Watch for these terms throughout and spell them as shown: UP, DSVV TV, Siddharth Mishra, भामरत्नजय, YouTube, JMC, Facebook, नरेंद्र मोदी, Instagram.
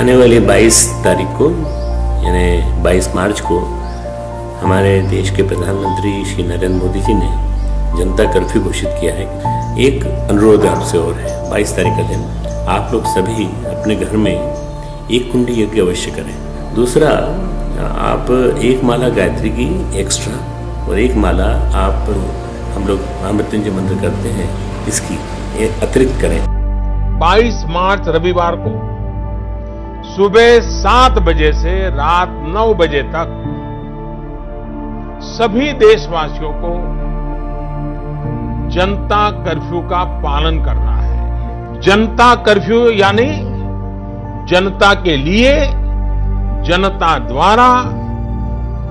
आने वाली 22 तारीख को यानी 22 मार्च को हमारे देश के प्रधानमंत्री श्री नरेंद्र मोदी जी ने जनता कर्फ्यू घोषित किया है। एक अनुरोध आपसे और है, 22 तारीख का दिन आप लोग सभी अपने घर में एक कुंडी यज्ञ अवश्य करें। दूसरा, आप एक माला गायत्री की एक्स्ट्रा और एक माला आप हम लोग भामरत्नजय मंत्र करते हैं इसकी अतिरिक्त करें। 22 मार्च रविवार को सुबह 7 बजे से रात 9 बजे तक सभी देशवासियों को जनता कर्फ्यू का पालन करना है। जनता कर्फ्यू यानी जनता के लिए, जनता द्वारा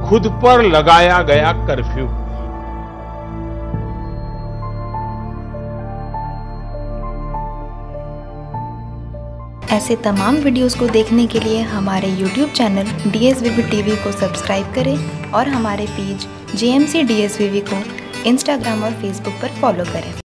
खुद पर लगाया गया कर्फ्यू। ऐसे तमाम वीडियोस को देखने के लिए हमारे YouTube चैनल DSVV TV को सब्सक्राइब करें और हमारे पेज JMC DSVV को Instagram और Facebook पर फॉलो करें।